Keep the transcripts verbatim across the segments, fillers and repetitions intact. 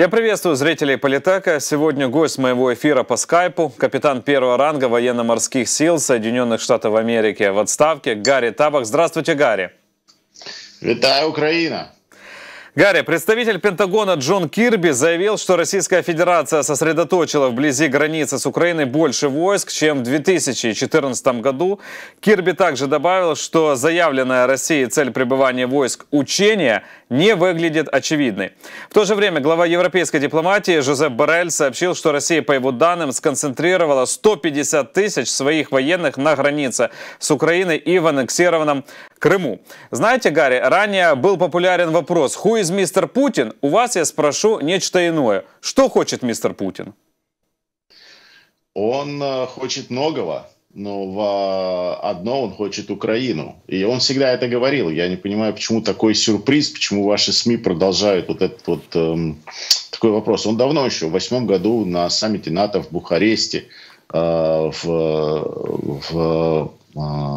Я приветствую зрителей Политека. Сегодня гость моего эфира по скайпу, капитан первого ранга военно-морских сил Соединенных Штатов Америки в отставке Гарри Табах. Здравствуйте, Гарри. Витаю, Украина. Гарри, представитель Пентагона Джон Кирби заявил, что Российская Федерация сосредоточила вблизи границы с Украиной больше войск, чем в две тысячи четырнадцатом году. Кирби также добавил, что заявленная Россией цель пребывания войск учения не выглядит очевидной. В то же время глава европейской дипломатии Жозеп Боррель сообщил, что Россия, по его данным, сконцентрировала сто пятьдесят тысяч своих военных на границе с Украиной и в аннексированном Крыму. Знаете, Гарри, ранее был популярен вопрос: «Who is мистер Путин?» У вас я спрошу нечто иное. Что хочет мистер Путин? Он хочет многого, но в одно он хочет Украину. И он всегда это говорил. Я не понимаю, почему такой сюрприз, почему ваши СМИ продолжают вот этот вот эм, такой вопрос. Он давно еще, в восьмом году на саммите НАТО в Бухаресте, э, в... в э,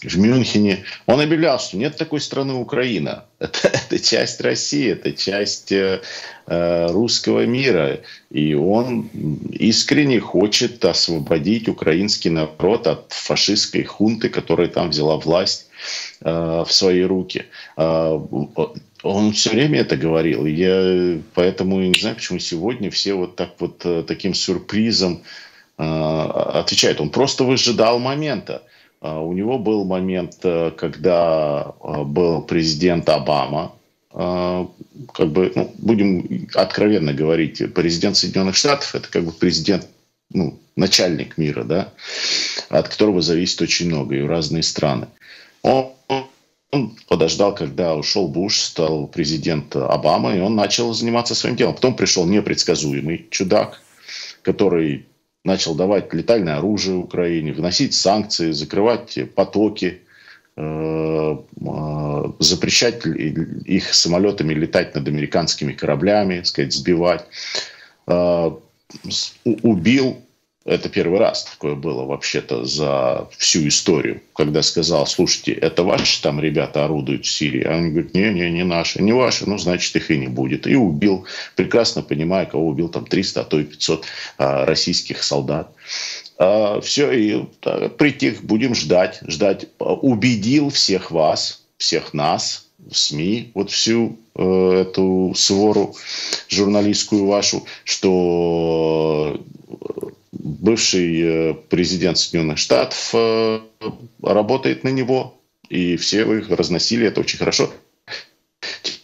в Мюнхене, он объявлял, что нет такой страны Украина. Это, это часть России, это часть э, русского мира. И он искренне хочет освободить украинский народ от фашистской хунты, которая там взяла власть э, в свои руки. Э, он все время это говорил. Я поэтому не знаю, почему сегодня все вот так вот таким сюрпризом э, отвечают. Он просто выжидал момента. У него был момент, когда был президент Обама, как бы, ну, будем откровенно говорить, президент Соединенных Штатов — это как бы президент, ну, начальник мира, да, от которого зависит очень много и разные страны. Он, он подождал, когда ушел Буш, стал президент Обама, и он начал заниматься своим делом. Потом пришел непредсказуемый чудак, который начал давать летальное оружие Украине, вносить санкции, закрывать потоки, э, э, запрещать их самолетами летать над американскими кораблями, сказать, сбивать. Э, убил, это первый раз такое было вообще-то за всю историю, когда сказал: слушайте, это ваши там ребята орудуют в Сирии? А они говорят: не, не, не наши, не ваши, ну, значит, их и не будет. И убил, прекрасно понимая, кого убил, там триста, а то и пятьсот а, российских солдат. А, все, и да, притих, будем ждать, ждать. Убедил всех вас, всех нас, в СМИ, вот всю э, эту свору журналистскую вашу, что бывший президент Соединенных Штатов работает на него, и все вы разносили это очень хорошо.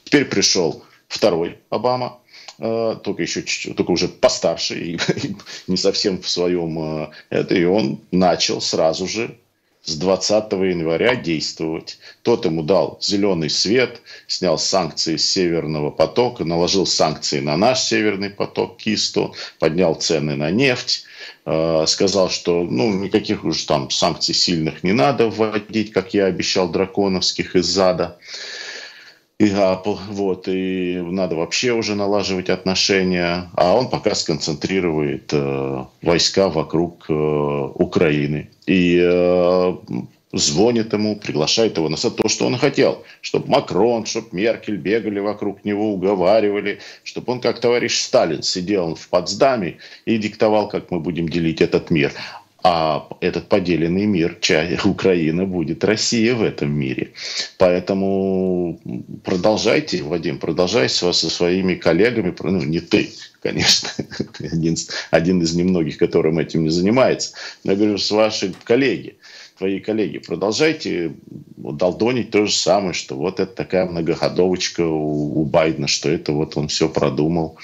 Теперь пришел второй Обама, только еще чуть-чуть, только уже постарше и, и не совсем в своем это, и он начал сразу же с двадцатого января действовать. Тот ему дал зеленый свет, снял санкции с Северного потока, наложил санкции на наш Северный поток, КИС-сто, поднял цены на нефть, э, сказал, что, ну, никаких уж там санкций сильных не надо вводить, как я обещал, драконовских из зада. И Apple, вот, и надо вообще уже налаживать отношения. А он пока сконцентрирует э, войска вокруг э, Украины. И э, звонит ему, приглашает его на то, что он хотел. Чтобы Макрон, чтобы Меркель бегали вокруг него, уговаривали. Чтобы он, как товарищ Сталин, сидел в Потсдаме и диктовал, как мы будем делить этот мир. А этот поделенный мир, Украина, будет Россия в этом мире. Поэтому продолжайте, Вадим, продолжайте со своими коллегами. Ну, не ты, конечно, один, один из немногих, которым этим не занимается. Я говорю, с вашими коллеги, твои коллеги, продолжайте долдонить то же самое, что вот это такая многоходовочка у, у Байдена, что это вот он все продумал.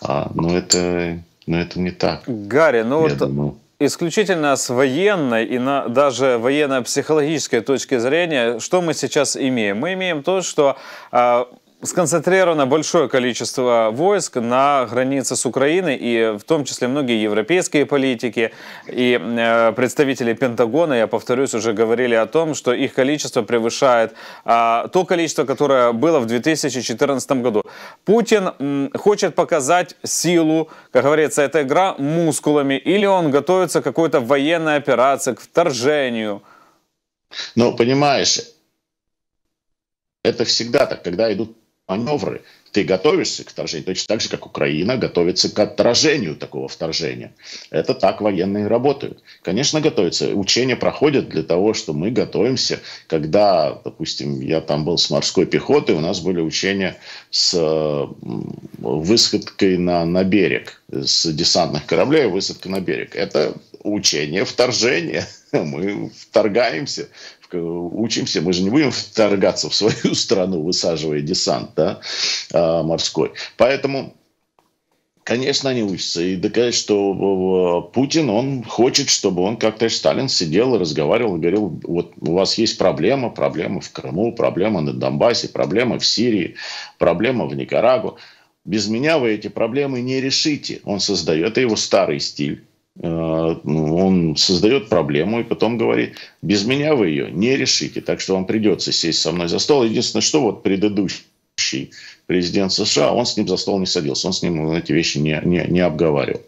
А, но, это, но это не так. Гарри, ну вот... думаю. Исключительно с военной и на, даже военно-психологической точки зрения, что мы сейчас имеем? Мы имеем то, что э, сконцентрировано большое количество войск на границе с Украиной, и в том числе многие европейские политики и э, представители Пентагона, я повторюсь, уже говорили о том, что их количество превышает э, то количество, которое было в две тысячи четырнадцатом году. Путин м, хочет показать силу, как говорится, эта игра мускулами, или он готовится к какой-то военной операции, к вторжению? Ну, понимаешь, это всегда так, когда идут маневры, ты готовишься к вторжению, точно так же, как Украина готовится к отражению такого вторжения. Это так военные работают. Конечно, готовятся. Учения проходят для того, что мы готовимся. Когда, допустим, я там был с морской пехотой, у нас были учения с высадкой на, на берег, с десантных кораблей высадка на берег. Это учение вторжения. Мы вторгаемся. Учимся, мы же не будем вторгаться в свою страну, высаживая десант, да, морской. Поэтому, конечно, они учатся. И доказать, что Путин, он хочет, чтобы он, как товарищ Сталин, сидел и разговаривал, и говорил, вот у вас есть проблема, проблема в Крыму, проблема на Донбассе, проблема в Сирии, проблема в Никарагуа. Без меня вы эти проблемы не решите. Он создает, это его старый стиль. Он создает проблему и потом говорит, без меня вы ее не решите, так что вам придется сесть со мной за стол. Единственное, что вот предыдущий президент США, он с ним за стол не садился, он с ним эти вещи не, не, не обговаривал,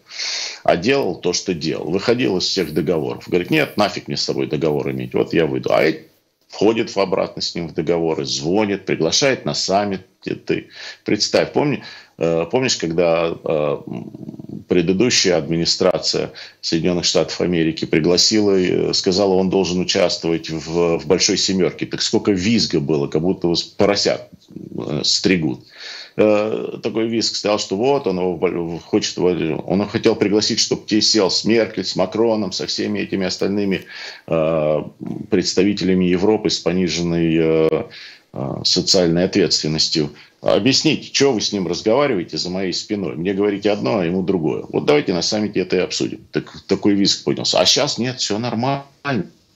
а делал то, что делал, выходил из всех договоров. Говорит, нет, нафиг мне с собой договор иметь, вот я выйду. А входит обратно с ним в договоры, звонит, приглашает на саммит. Ты представь, помни, помнишь, когда предыдущая администрация Соединенных Штатов Америки пригласила, сказала, он должен участвовать в, в «Большой семерке». Так сколько визга было, как будто поросят стригут. Такой визг сказал, что вот, он его хочет, он его хотел пригласить, чтобы те сел с Меркель, с Макроном, со всеми этими остальными представителями Европы с пониженной социальной ответственностью. Объясните, что вы с ним разговариваете за моей спиной? Мне говорите одно, а ему другое. Вот давайте на саммите это и обсудим. Так, такой визг поднялся. А сейчас нет, все нормально.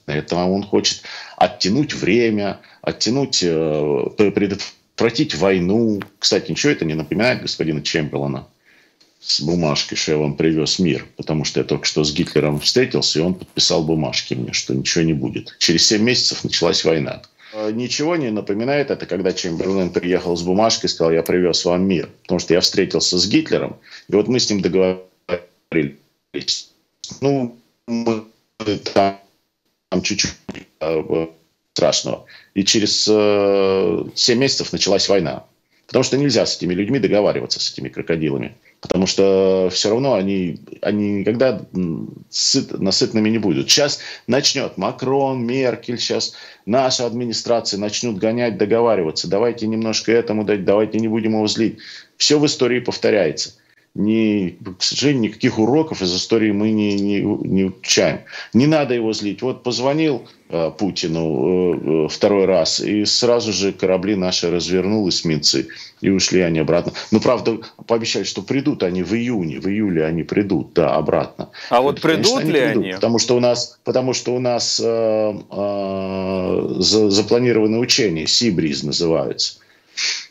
Это он хочет оттянуть время, оттянуть, предотвратить войну. Кстати, ничего это не напоминает господина Чемберлена с бумажки, что я вам привез мир, потому что я только что с Гитлером встретился, и он подписал бумажки мне, что ничего не будет. Через семь месяцев началась война. Ничего не напоминает это, когда Чемберлен приехал с бумажкой и сказал, я привез вам мир, потому что я встретился с Гитлером, и вот мы с ним договорились. Ну, мы там чуть-чуть страшного. И через семь месяцев началась война, потому что нельзя с этими людьми договариваться, с этими крокодилами. Потому что все равно они, они никогда сыт, насытными не будут. Сейчас начнет Макрон, Меркель, сейчас наша администрация начнут гонять, договариваться. Давайте немножко этому дать, давайте не будем его злить. Все в истории повторяется. Ни, к сожалению, никаких уроков из истории мы не, не, не учаем. Не надо его злить. Вот позвонил э, Путину э, второй раз, и сразу же корабли наши развернул эсминцы, и ушли они обратно. Ну, правда, пообещали, что придут они в июне, в июле они придут, да, обратно. А вот придут, конечно, ли они? Придут, они? Потому что у нас, потому что у нас э, э, за, запланированы учения, «Сибриз» называются.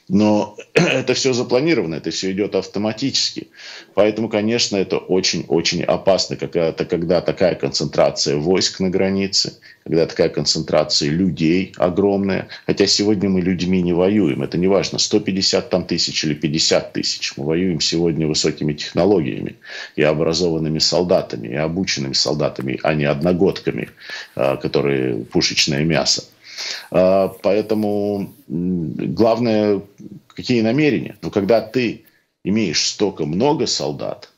Но это все запланировано, это все идет автоматически. Поэтому, конечно, это очень-очень опасно, когда, когда такая концентрация войск на границе, когда такая концентрация людей огромная. Хотя сегодня мы людьми не воюем, это не важно, сто пятьдесят там тысяч или пятьдесят тысяч. Мы воюем сегодня высокими технологиями и образованными солдатами, и обученными солдатами, а не одногодками, которые пушечное мясо. Поэтому главное, какие намерения. Но когда ты имеешь столько много солдат,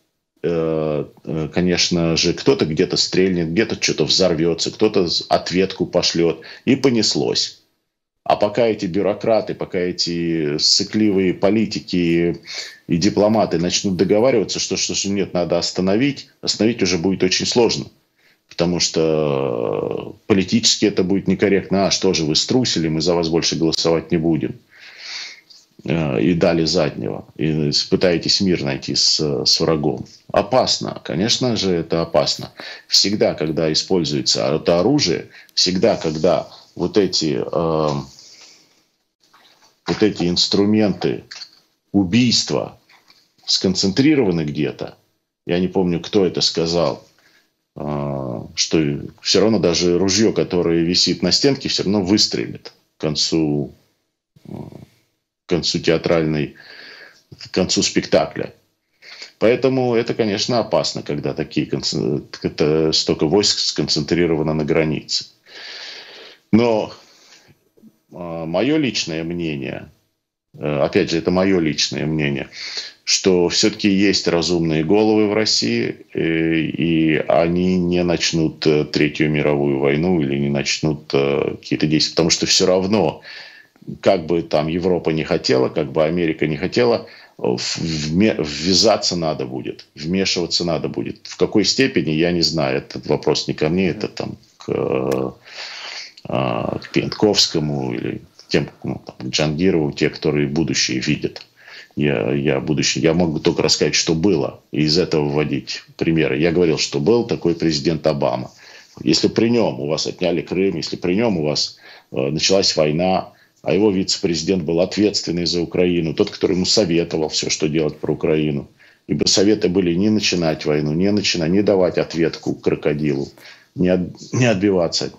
конечно же, кто-то где-то стрельнет, где-то что-то взорвется, кто-то ответку пошлет, и понеслось. А пока эти бюрократы, пока эти сыкливые политики и дипломаты начнут договариваться, что что-то нет, надо остановить, остановить уже будет очень сложно. Потому что политически это будет некорректно. А что же вы струсили, мы за вас больше голосовать не будем. И дали заднего. И пытаетесь мир найти с, с врагом. Опасно. Конечно же, это опасно. Всегда, когда используется это оружие, всегда, когда вот эти, э, вот эти инструменты убийства сконцентрированы где-то, я не помню, кто это сказал, что все равно даже ружье, которое висит на стенке, все равно выстрелит к концу, к концу театральной, к концу спектакля. Поэтому это, конечно, опасно, когда такие, это столько войск сконцентрировано на границе. Но мое личное мнение, опять же, это мое личное мнение, что все-таки есть разумные головы в России, и они не начнут Третью мировую войну или не начнут какие-то действия. Потому что все равно, как бы там Европа не хотела, как бы Америка не хотела, ввязаться надо будет, вмешиваться надо будет. В какой степени, я не знаю. Этот вопрос не ко мне, это там к, к Пентковскому или тем, ну, там, к Джангирову, те, которые будущее видят. Я, я, будущее. я могу только рассказать, что было, и из этого вводить примеры. Я говорил, что был такой президент Обама. Если при нем у вас отняли Крым, если при нем у вас э, началась война, а его вице-президент был ответственный за Украину, тот, который ему советовал все, что делать про Украину. Ибо советы были не начинать войну, не, начинать, не давать ответку крокодилу, не, от, не отбиваться от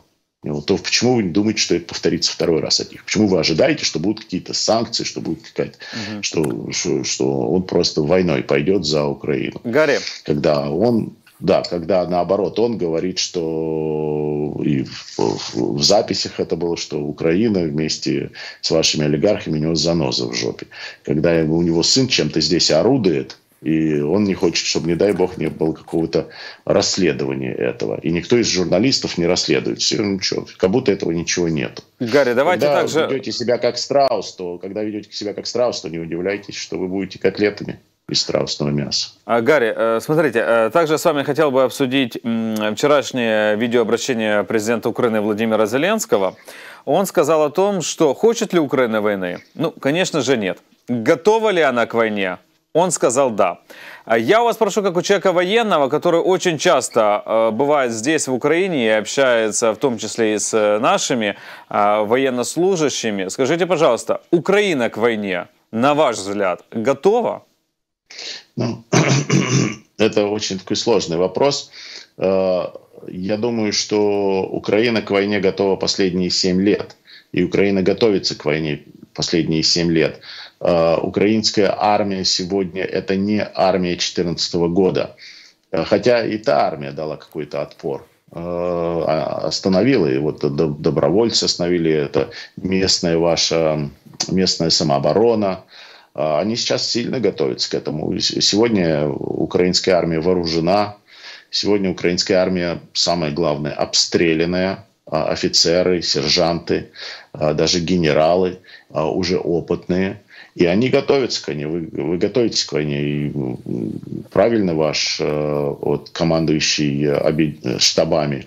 него. То почему вы не думаете, что это повторится второй раз от них? Почему вы ожидаете, что будут какие-то санкции, что будет какая-то, угу. что, что, что он просто войной пойдет за Украину? Гарри. Когда он... Да, когда наоборот он говорит, что и в, в, в записях это было, что Украина вместе с вашими олигархами, у него заноза в жопе. Когда у него сын чем-то здесь орудует, и он не хочет, чтобы, не дай бог, не было какого-то расследования этого. И никто из журналистов не расследует. Все, ну что, как будто этого ничего нет. Гарри, давайте когда также... ведете себя как страус, то, когда ведете себя как страус, то не удивляйтесь, что вы будете котлетами из страусного мяса. Гарри, смотрите, также с вами хотел бы обсудить вчерашнее видеообращение президента Украины Владимира Зеленского. Он сказал о том, что хочет ли Украина войны? Ну, конечно же, нет. Готова ли она к войне? Он сказал да. Я у вас прошу, как у человека военного, который очень часто бывает здесь, в Украине, и общается в том числе и с нашими военнослужащими. Скажите, пожалуйста, Украина к войне, на ваш взгляд, готова? Ну, это очень такой сложный вопрос. Я думаю, что Украина к войне готова последние семь лет. И Украина готовится к войне последние семь лет. Украинская армия сегодня – это не армия две тысячи четырнадцатого года. Хотя и та армия дала какой-то отпор. Остановила, и вот добровольцы остановили, это местная ваша, местная самооборона. Они сейчас сильно готовятся к этому. Сегодня украинская армия вооружена. Сегодня украинская армия, самое главное, обстрелянная. Офицеры, сержанты, даже генералы уже опытные. И они готовятся к войне. Вы, вы готовитесь к войне. И правильно ваш вот, командующий штабами,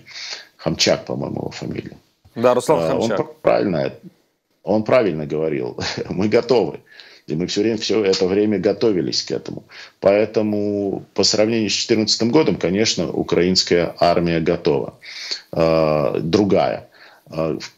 Хамчак, по-моему, его фамилия. Да, Руслан Хамчак. Он правильно, он правильно говорил. Мы готовы. И мы все время, все это время готовились к этому. Поэтому по сравнению с две тысячи четырнадцатым годом, конечно, украинская армия готова. Другая.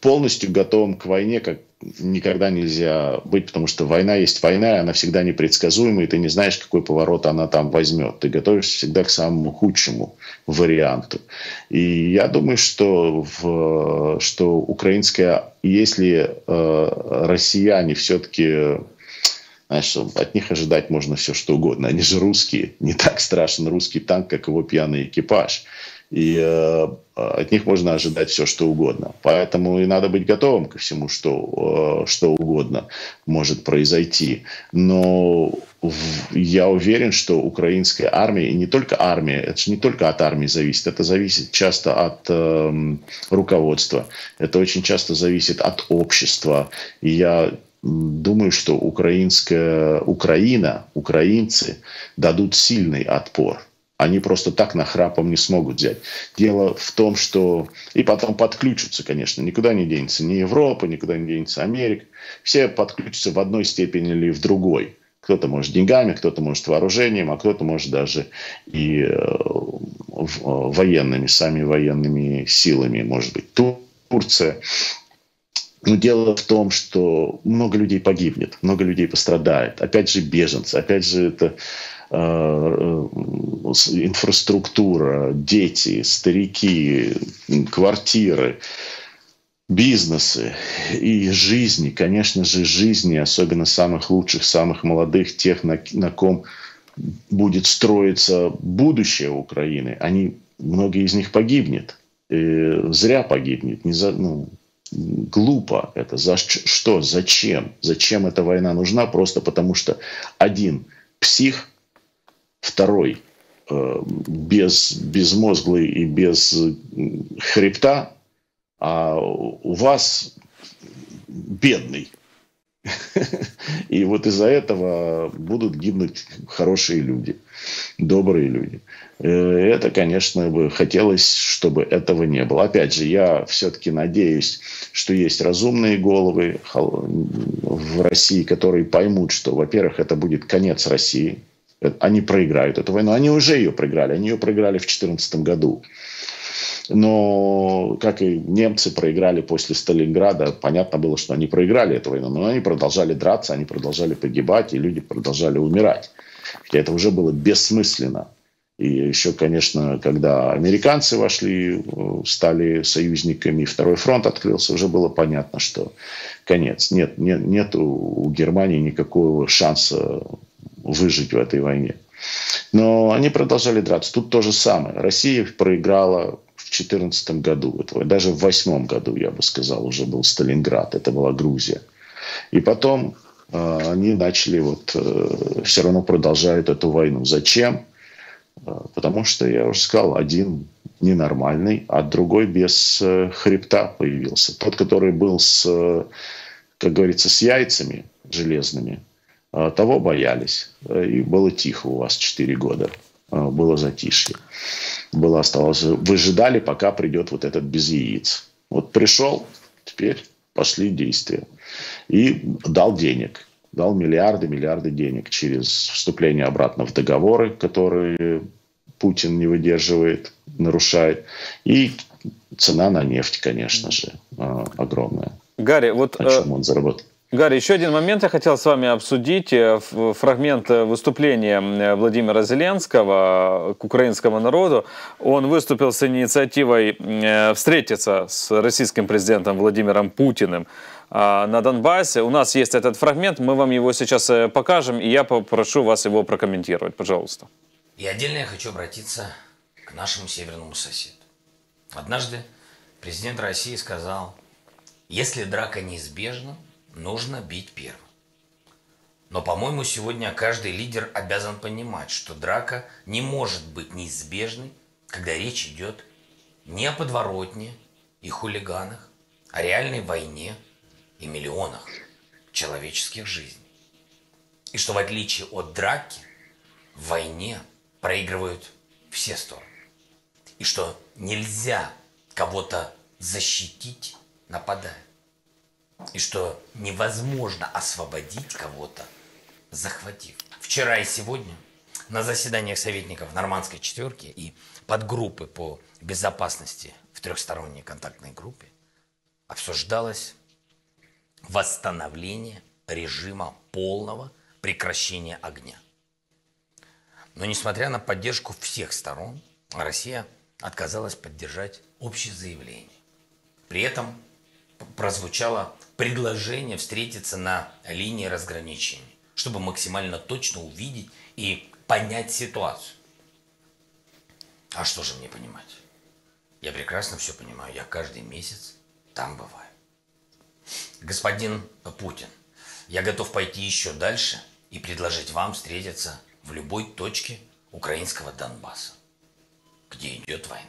Полностью готовым к войне как никогда нельзя быть, потому что война есть война, и она всегда непредсказуема, и ты не знаешь, какой поворот она там возьмет. Ты готовишься всегда к самому худшему варианту. И я думаю, что, в, что украинская... Если э, россияне все-таки... Знаешь, от них ожидать можно все что угодно. Они же русские. Не так страшен русский танк, как его пьяный экипаж. И э, от них можно ожидать все что угодно. Поэтому и надо быть готовым ко всему, что, э, что угодно может произойти. Но в, я уверен, что украинская армия, и не только армия, это же не только от армии зависит. Это зависит часто от э, руководства. Это очень часто зависит от общества. И я... Думаю, что украинская, Украина, украинцы дадут сильный отпор. Они просто так нахрапом не смогут взять. Дело в том, что... И потом подключатся, конечно. Никуда не денется ни Европа, никуда не денется Америка. Все подключатся в одной степени или в другой. Кто-то может деньгами, кто-то может вооружением, а кто-то может даже и военными, сами военными силами. Может быть, Турция... Но дело в том, что много людей погибнет, много людей пострадает. Опять же беженцы, опять же это э, инфраструктура, дети, старики, квартиры, бизнесы и жизни. Конечно же, жизни, особенно самых лучших, самых молодых, тех, на, на ком будет строиться будущее Украины. Они, многие из них погибнет, э, зря погибнет, не за... Ну, глупо это. За что? Зачем? Зачем эта война нужна? Просто потому что один псих, второй э, без, безмозглый и без хребта, а у вас бедный. И вот из-за этого будут гибнуть хорошие люди, добрые люди. Это, конечно, бы хотелось, чтобы этого не было. Опять же, я все-таки надеюсь, что есть разумные головы в России, которые поймут, что, во-первых, это будет конец России. Они проиграют эту войну. Они уже ее проиграли. Они ее проиграли в две тысячи четырнадцатом году. Но, как и немцы проиграли после Сталинграда, понятно было, что они проиграли эту войну, но они продолжали драться, они продолжали погибать, и люди продолжали умирать. Хотя это уже было бессмысленно. И еще, конечно, когда американцы вошли, стали союзниками, второй фронт открылся, уже было понятно, что конец. Нет, нет, нет у Германии никакого шанса выжить в этой войне. Но они продолжали драться. Тут то же самое. Россия проиграла в две тысячи четырнадцатом году, даже в две тысячи восьмом году, я бы сказал, уже был Сталинград, это была Грузия. И потом э, они начали, вот, э, все равно продолжают эту войну. Зачем? Э, потому что, я уже сказал, один ненормальный, а другой без э, хребта появился. Тот, который был, с, э, как говорится, с яйцами железными, э, того боялись. И было тихо у вас четыре года. Было затишье. Было, осталось. Выжидали, пока придет вот этот без яиц. Вот пришел, теперь пошли действия. И дал денег. Дал миллиарды, миллиарды денег через вступление обратно в договоры, которые Путин не выдерживает, нарушает. И цена на нефть, конечно же, огромная. Гарри, вот... На чем он заработал? Гарри, еще один момент я хотел с вами обсудить. Фрагмент выступления Владимира Зеленского к украинскому народу. Он выступил с инициативой встретиться с российским президентом Владимиром Путиным на Донбассе. У нас есть этот фрагмент, мы вам его сейчас покажем, и я попрошу вас его прокомментировать, пожалуйста. И отдельно я хочу обратиться к нашему северному соседу. Однажды президент России сказал: если драка неизбежна, нужно бить первым. Но, по-моему, сегодня каждый лидер обязан понимать, что драка не может быть неизбежной, когда речь идет не о подворотне и хулиганах, а о реальной войне и миллионах человеческих жизней. И что, в отличие от драки, в войне проигрывают все стороны. И что нельзя кого-то защитить, нападая. И что невозможно освободить кого-то, захватив. Вчера и сегодня на заседаниях советников Нормандской четверки и подгруппы по безопасности в трехсторонней контактной группе обсуждалось восстановление режима полного прекращения огня. Но несмотря на поддержку всех сторон, Россия отказалась поддержать общее заявление. При этом прозвучало предложение встретиться на линии разграничения, чтобы максимально точно увидеть и понять ситуацию. А что же мне понимать? Я прекрасно все понимаю, я каждый месяц там бываю. Господин Путин, я готов пойти еще дальше и предложить вам встретиться в любой точке украинского Донбасса, где идет война.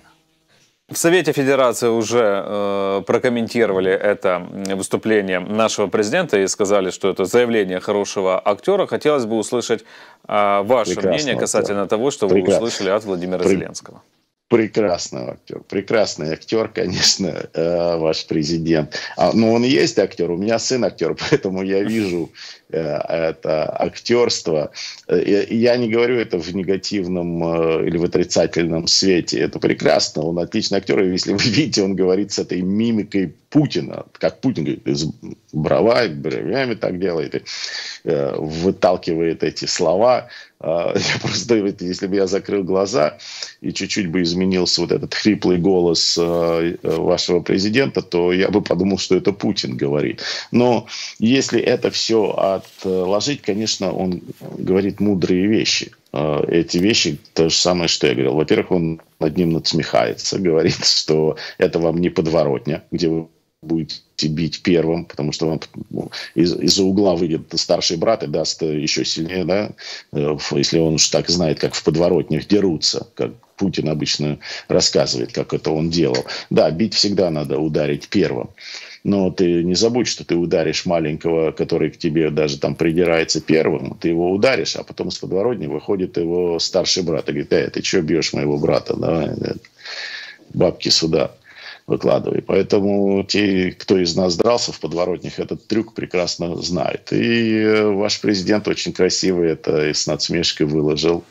В Совете Федерации уже э, прокомментировали это выступление нашего президента и сказали, что это заявление хорошего актера. Хотелось бы услышать э, ваше Прекрасного мнение касательно актера. того, что Прекрас... вы услышали от Владимира Пр... Зеленского. Прекрасного актера. Прекрасный актер, конечно, э, ваш президент. А, ну, он и есть актер. У меня сын актер, поэтому я вижу э, это актерство. Э, я не говорю это в негативном э, или в отрицательном свете. Это прекрасно. Он отличный актер. И если вы видите, он говорит с этой мимикой Путина. Как Путин говорит, с бровами, бровями так делает. И, э, выталкивает эти слова. Я просто, если бы я закрыл глаза и чуть-чуть бы изменился вот этот хриплый голос вашего президента, то я бы подумал, что это Путин говорит. Но если это все отложить, конечно, он говорит мудрые вещи. Эти вещи, то же самое, что я говорил. Во-первых, он над ним надсмехается, говорит, что это вам не подворотня, где вы будете бить первым, потому что вам из- из-за угла выйдет старший брат и даст еще сильнее, да, если он уж так знает, как в подворотнях дерутся, как Путин обычно рассказывает, как это он делал. Да, бить всегда надо, ударить первым. Но ты не забудь, что ты ударишь маленького, который к тебе даже там придирается первым, ты его ударишь, а потом с подворотни выходит его старший брат и говорит: «Эй, ты что бьешь моего брата? Давай, бабки сюда выкладывай». Поэтому те, кто из нас дрался в подворотнях, этот трюк прекрасно знает. И ваш президент очень красиво это и с надсмешкой выложил.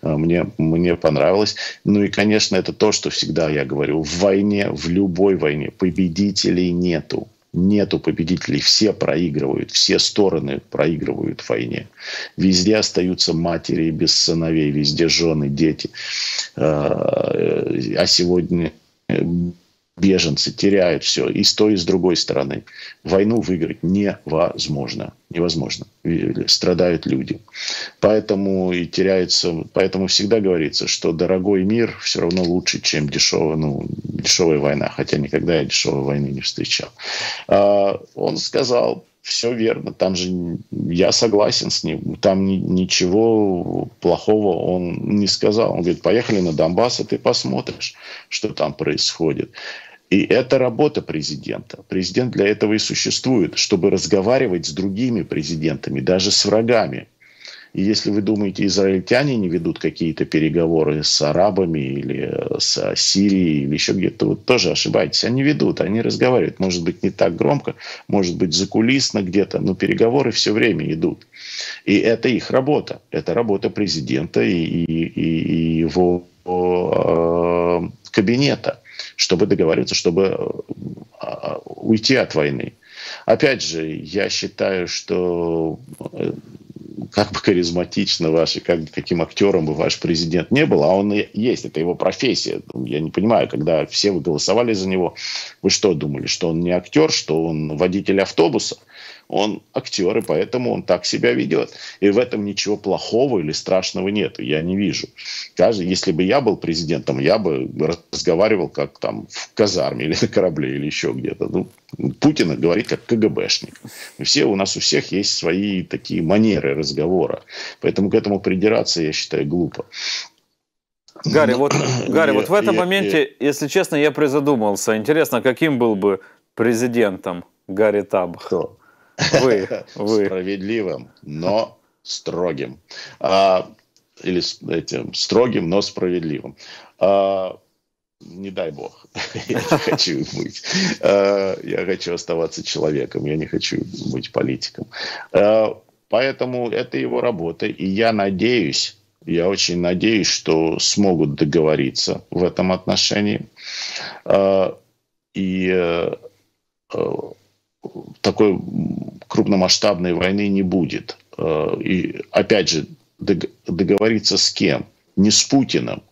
Мне, мне понравилось. Ну и, конечно, это то, что всегда я говорю. В войне, в любой войне победителей нету. Нету победителей. Все проигрывают. Все стороны проигрывают в войне. Везде остаются матери без сыновей. Везде жены, дети. А сегодня... беженцы теряют все и с той, и с другой стороны. Войну выиграть невозможно. Невозможно. Страдают люди. Поэтому и теряется... Поэтому всегда говорится, что дорогой мир все равно лучше, чем дешевая, ну, дешевая война. Хотя никогда я дешевой войны не встречал. Он сказал... Все верно, там же я согласен с ним, там ни, ничего плохого он не сказал. Он говорит: поехали на Донбасс, и ты посмотришь, что там происходит. И это работа президента. Президент для этого и существует, чтобы разговаривать с другими президентами, даже с врагами. И если вы думаете, израильтяне не ведут какие-то переговоры с арабами или с Сирией или еще где-то, вы тоже ошибаетесь. Они ведут, они разговаривают. Может быть, не так громко, может быть, закулисно где-то, но переговоры все время идут. И это их работа. Это работа президента и, и, и его э, кабинета, чтобы договариваться, чтобы э, уйти от войны. Опять же, я считаю, что... Э, как бы харизматично ваш, и как, каким актером бы ваш президент не был, а он есть, это его профессия. Я не понимаю, когда все вы голосовали за него, вы что думали, что он не актер, что он водитель автобуса? Он актер, и поэтому он так себя ведет. И в этом ничего плохого или страшного нет, я не вижу. Каждый, если бы я был президентом, я бы разговаривал как там в казарме или на корабле, или еще где-то. Ну, Путин говорит как КГБшник. Все, у нас у всех есть свои такие манеры разговора. Поэтому к этому придираться, я считаю, глупо. Гарри, Но... вот, Гарри, я, вот в этом я, моменте, я... если честно, я призадумался. Интересно, каким был бы президентом Гарри Таб? Кто? Вы, вы. Справедливым, но строгим. А, или этим, строгим, но справедливым. А, не дай бог. Я не хочу быть. А, я хочу оставаться человеком. Я не хочу быть политиком. А, поэтому это его работа. И я надеюсь, я очень надеюсь, что смогут договориться в этом отношении. А, и... А, такой крупномасштабной войны не будет. И опять же, договориться с кем? Не с Путиным.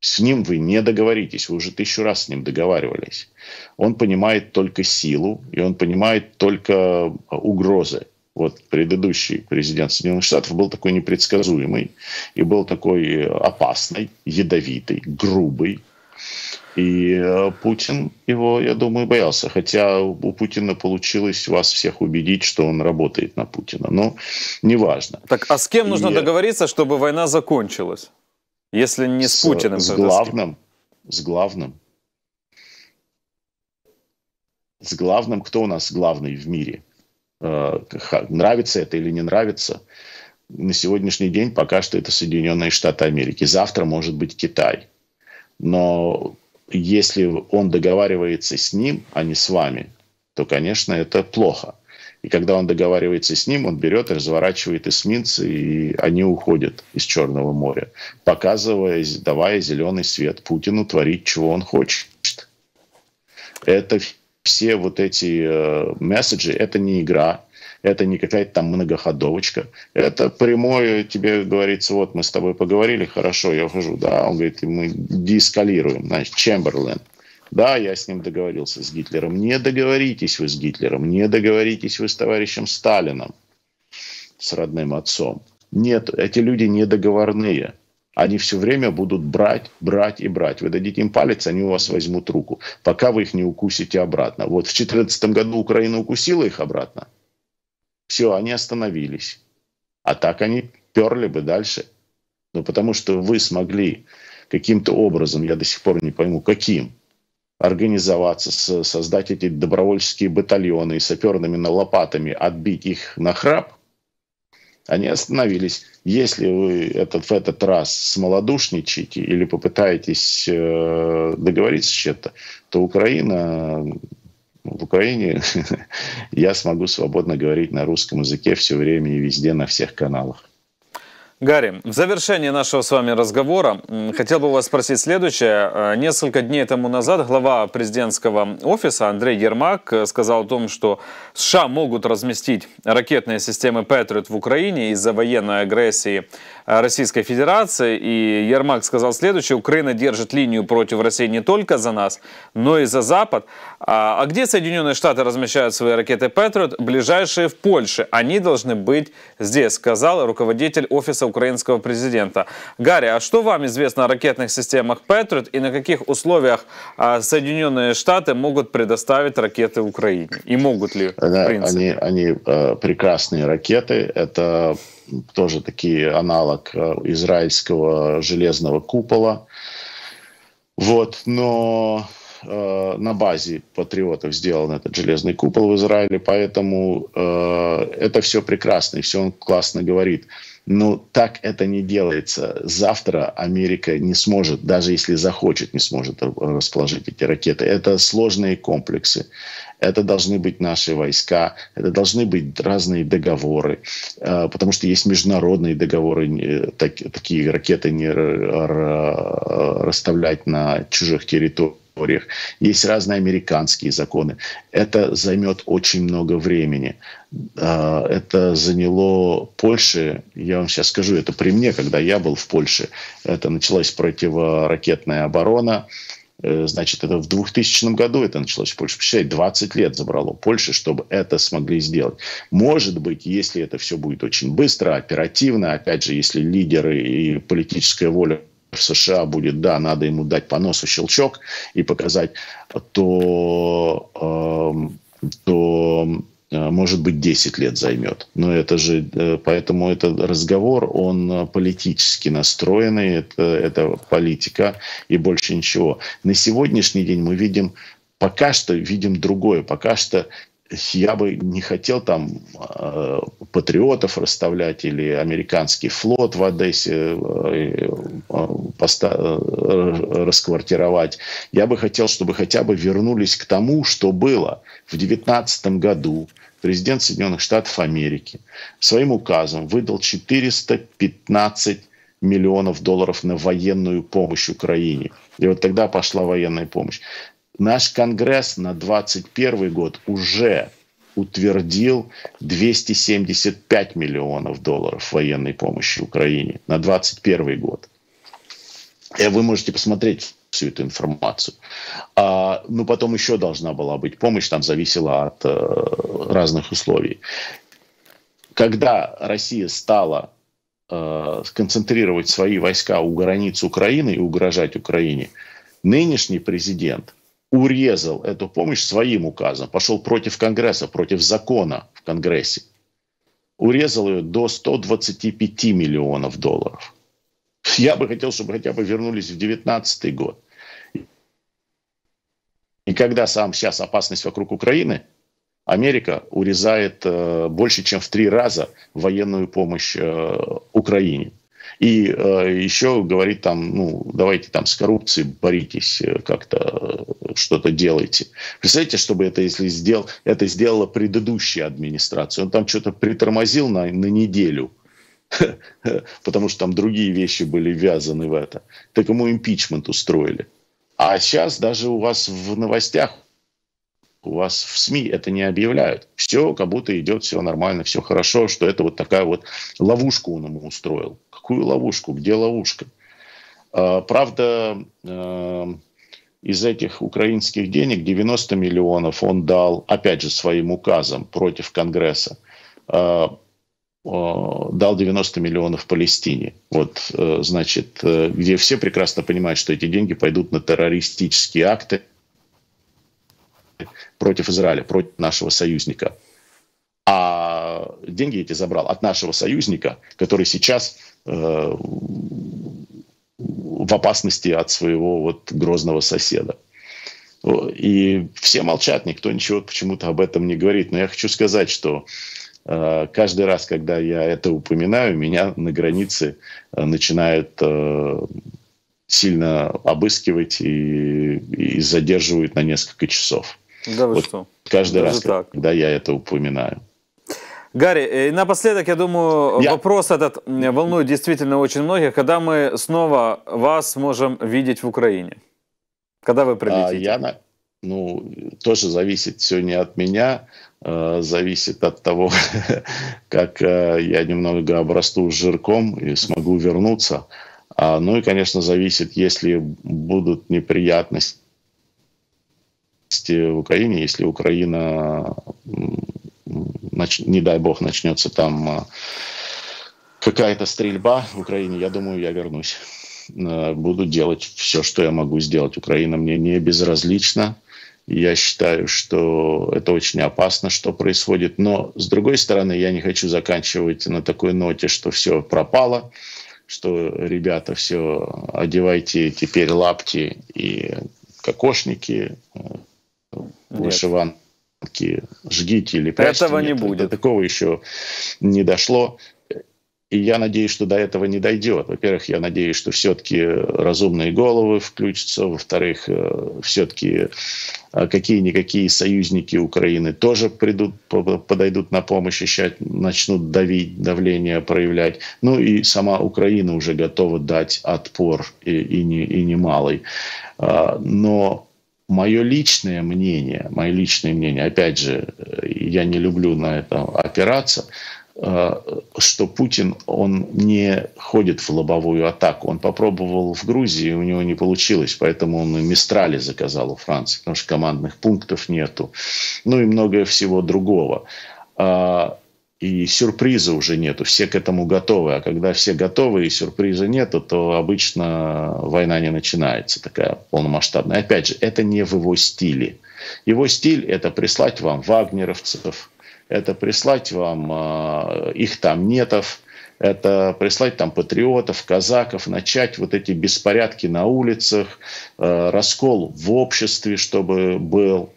С ним вы не договоритесь. Вы уже тысячу раз с ним договаривались. Он понимает только силу, и он понимает только угрозы. Вот предыдущий президент Соединенных Штатов был такой непредсказуемый, и был такой опасный, ядовитый, грубый. И Путин его, я думаю, боялся. Хотя у Путина получилось вас всех убедить, что он работает на Путина. Но неважно. Так а с кем нужно и... договориться, чтобы война закончилась? Если не с, с Путиным. С главным. С, с главным. С главным. Кто у нас главный в мире? Нравится это или не нравится? На сегодняшний день пока что это Соединенные Штаты Америки. Завтра может быть Китай. Но... если он договаривается с ним, а не с вами, то, конечно, это плохо. И когда он договаривается с ним, он берет, разворачивает эсминцы, и они уходят из Черного моря, показывая, давая зеленый свет Путину творить, чего он хочет. Это все вот эти э, месседжи, это не игра. Это не какая-то там многоходовочка. Это прямое тебе говорится: вот мы с тобой поговорили, хорошо, я ухожу. Да, он говорит, мы деэскалируем. Значит, Чемберлен. Да, я с ним договорился, с Гитлером. Не договоритесь вы с Гитлером, не договоритесь вы с товарищем Сталином, с родным отцом. Нет, эти люди не договорные. они все время будут брать, брать и брать. Вы дадите им палец, они у вас возьмут руку, пока вы их не укусите обратно. Вот в две тысячи четырнадцатом году Украина укусила их обратно. Все, они остановились. А так они перли бы дальше. Ну, потому что вы смогли каким-то образом, я до сих пор не пойму, каким, организоваться, создать эти добровольческие батальоны и саперными лопатами отбить их на храп, они остановились. Если вы этот, в этот раз смолодушничаете или попытаетесь договориться с чем-то, то Украина, в Украине я смогу свободно говорить на русском языке все время и везде, на всех каналах. Гарри, в завершении нашего с вами разговора хотел бы вас спросить следующее. Несколько дней тому назад глава президентского офиса Андрей Ермак сказал о том, что США могут разместить ракетные системы «Патриот» в Украине из-за военной агрессии Российской Федерации. И Ермак сказал следующее: Украина держит линию против России не только за нас, но и за Запад. А где Соединенные Штаты размещают свои ракеты «Патриот»? Ближайшие в Польше. Они должны быть здесь, сказал руководитель офиса украинского президента. Гарри, а что вам известно о ракетных системах «Патриот» и на каких условиях Соединенные Штаты могут предоставить ракеты Украине? И могут ли, в принципе? Они, они прекрасные ракеты. Это тоже такие аналог израильского железного купола. Вот, но на базе патриотов сделан этот железный купол в Израиле, поэтому это все прекрасно, и все он классно говорит. Но так это не делается. Завтра Америка не сможет, даже если захочет, не сможет расположить эти ракеты. Это сложные комплексы. Это должны быть наши войска, это должны быть разные договоры, потому что есть международные договоры, так, такие ракеты не расставлять на чужих территориях. Есть разные американские законы. Это займет очень много времени. Это заняло Польше, я вам сейчас скажу, это при мне, когда я был в Польше, это началась противоракетная оборона. Значит, это в двухтысячном году это началось в Польше. Представляете, двадцать лет забрало Польше, чтобы это смогли сделать. Может быть, если это все будет очень быстро, оперативно, опять же, если лидеры и политическая воля в США будет, да, надо ему дать по носу щелчок и показать, то, то может быть, десять лет займет. Но это же, поэтому этот разговор, он политически настроенный, это, это политика и больше ничего. На сегодняшний день мы видим, пока что видим другое, пока что я бы не хотел там э, патриотов расставлять или американский флот в Одессе э, э, поста, э, расквартировать. Я бы хотел, чтобы хотя бы вернулись к тому, что было в две тысячи девятнадцатом году. Президент Соединенных Штатов Америки своим указом выдал четыреста пятнадцать миллионов долларов на военную помощь Украине. И вот тогда пошла военная помощь. Наш Конгресс на две тысячи двадцать первый год уже утвердил двести семьдесят пять миллионов долларов военной помощи Украине на две тысячи двадцать первый год. И вы можете посмотреть всю эту информацию. А, ну, потом еще должна была быть помощь, там зависело от э, разных условий. Когда Россия стала э, концентрировать свои войска у границ Украины и угрожать Украине, нынешний президент урезал эту помощь своим указом, пошел против Конгресса, против закона в Конгрессе. Урезал ее до ста двадцати пяти миллионов долларов. Я бы хотел, чтобы хотя бы вернулись в две тысячи девятнадцатый год. И когда сам сейчас опасность вокруг Украины, Америка урезает э, больше, чем в три раза военную помощь э, Украине. И э, еще говорит там, ну, давайте там с коррупцией боритесь, как-то э, что-то делайте. Представляете, чтобы это, если сделал, это сделала предыдущая администрация. Он там что-то притормозил на, на неделю, потому что там другие вещи были ввязаны в это. Так ему импичмент устроили. А сейчас даже у вас в новостях, у вас в СМИ это не объявляют. Все, как будто идет все нормально, все хорошо, что это вот такая вот ловушку он ему устроил. Какую ловушку? Где ловушка? А, правда, э, из этих украинских денег девяносто миллионов он дал, опять же, своим указом против Конгресса, э, дал девяносто миллионов Палестине, вот, значит, где все прекрасно понимают, что эти деньги пойдут на террористические акты против Израиля, против нашего союзника. А деньги эти забрал от нашего союзника, который сейчас э, в опасности от своего вот грозного соседа. И все молчат, никто ничего почему-то об этом не говорит. Но я хочу сказать, что каждый раз, когда я это упоминаю, меня на границе начинают сильно обыскивать и, и задерживают на несколько часов. Да вы вот что? Каждый Даже раз, так. когда я это упоминаю. Гарри, и напоследок, я думаю, я... вопрос этот волнует действительно очень многих. Когда мы снова вас можем видеть в Украине? Когда вы прилетите? Я... Ну, тоже зависит все не от меня, э, зависит от того, как э, я немного обрасту жирком и смогу вернуться. А, ну и, конечно, зависит, если будут неприятности в Украине, если Украина, нач... не дай бог, начнется там какая-то стрельба в Украине, я думаю, я вернусь. Буду делать все, что я могу сделать. Украина мне не безразлична. Я считаю, что это очень опасно, что происходит. Но, с другой стороны, я не хочу заканчивать на такой ноте, что все пропало, что, ребята, все, одевайте теперь лапти и кокошники, вышиванки, жгите или прячьте. Этого не будет. Такого еще не дошло. И я надеюсь, что до этого не дойдет. Во-первых, я надеюсь, что все-таки разумные головы включатся. Во-вторых, все-таки какие-никакие союзники Украины тоже придут, подойдут на помощь, еще начнут давить, давление проявлять. Ну и сама Украина уже готова дать отпор, и, и, не, и немалый. Но... Мое личное мнение, мое личное мнение, опять же, я не люблю на это опираться, что Путин, он не ходит в лобовую атаку. Он попробовал в Грузии, у него не получилось, поэтому он и мистрали заказал у Франции, потому что командных пунктов нету, ну и многое всего другого. И сюрприза уже нету, все к этому готовы. А когда все готовы и сюрприза нету, то обычно война не начинается, такая полномасштабная. Опять же, это не в его стиле. Его стиль – это прислать вам вагнеровцев, это прислать вам э, их там нетов, это прислать там патриотов, казаков, начать вот эти беспорядки на улицах, э, раскол в обществе, чтобы был.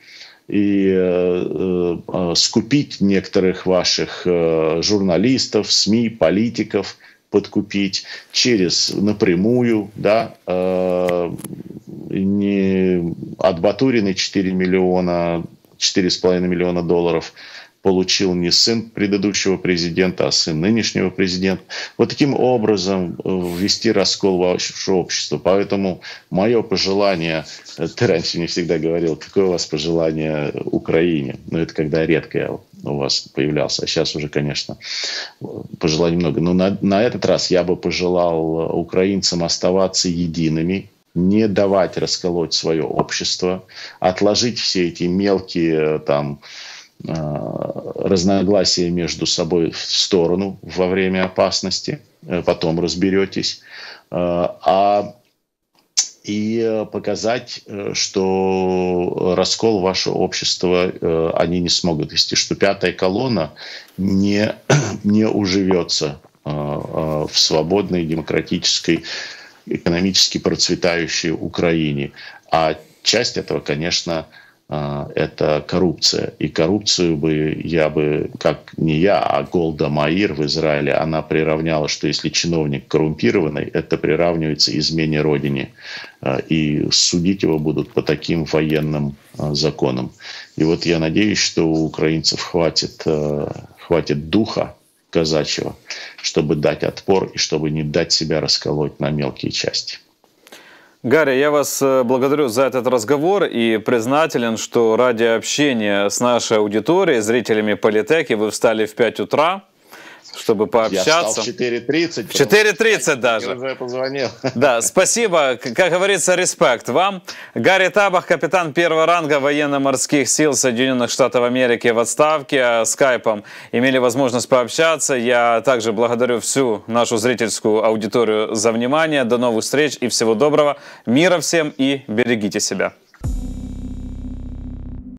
И э, э, скупить некоторых ваших э, журналистов, СМИ, политиков, подкупить через напрямую, да, э, не от Батурина четыре миллиона, четыре с половиной миллиона долларов получил не сын предыдущего президента, а сын нынешнего президента. Вот таким образом ввести раскол в ваше общество. Поэтому мое пожелание, ты раньше мне всегда говорил, какое у вас пожелание Украине? Ну, это когда редко я у вас появлялся. А сейчас уже, конечно, пожеланий много. Но на, на этот раз я бы пожелал украинцам оставаться едиными, не давать расколоть свое общество, отложить все эти мелкие там разногласия между собой в сторону во время опасности, потом разберетесь, а и показать, что раскол вашего общества они не смогут вести, что пятая колонна не, не уживется в свободной, демократической, экономически процветающей Украине. А часть этого, конечно, это коррупция. И коррупцию бы я бы, как не я, а Голда Маир в Израиле, она приравняла, что если чиновник коррумпированный, это приравнивается измене родине. И судить его будут по таким военным законам. И вот я надеюсь, что у украинцев хватит, хватит духа казачьего, чтобы дать отпор и чтобы не дать себя расколоть на мелкие части. Гарри, я вас благодарю за этот разговор и признателен, что ради общения с нашей аудиторией, зрителями Политеки, вы встали в пять утра, чтобы пообщаться. Я встал в четыре тридцать. В четыре тридцать даже. Я уже позвонил. Да, спасибо. Как говорится, респект вам. Гарри Табах, капитан первого ранга военно-морских сил Соединенных Штатов Америки в отставке. Скайпом имели возможность пообщаться. Я также благодарю всю нашу зрительскую аудиторию за внимание. До новых встреч и всего доброго. Мира всем и берегите себя.